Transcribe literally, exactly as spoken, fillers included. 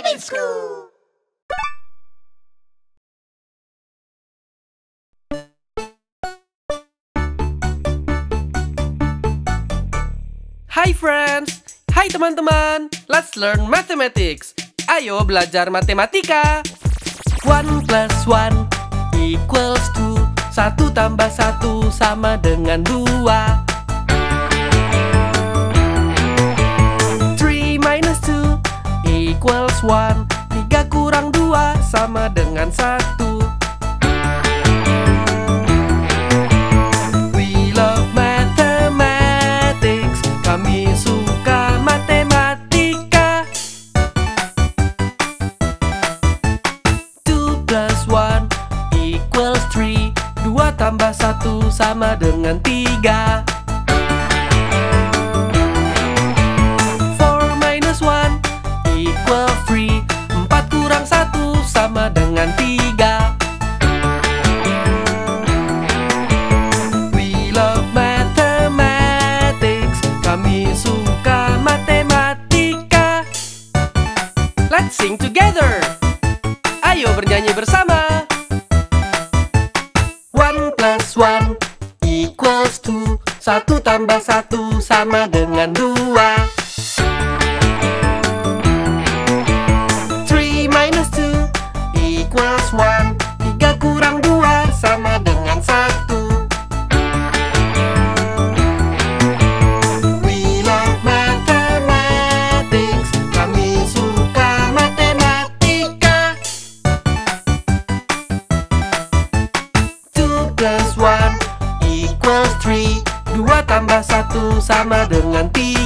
Rabbit School! Hi friends! Hai teman-teman! Let's learn mathematics! Ayo belajar matematika! One plus one equals two. Satu tambah satu sama dengan dua. Three minus two equals one. Tiga kurang dua sama dengan satu. We love mathematics. Kami suka matematika. Two plus one equals three. Dua tambah satu sama dengan tiga. Four minus one equal three. Empat kurang satu sama dengan tiga. We love mathematics. Kami suka matematika. Let's sing together. Ayo bernyanyi bersama. One plus one equals two. Satu tambah satu sama dengan dua. Three minus two equals one. Tiga kurang dua sama dengan satu. We love mathematics. Kami suka matematika. Plus one equals three. Dua tambah satu sama dengan tiga.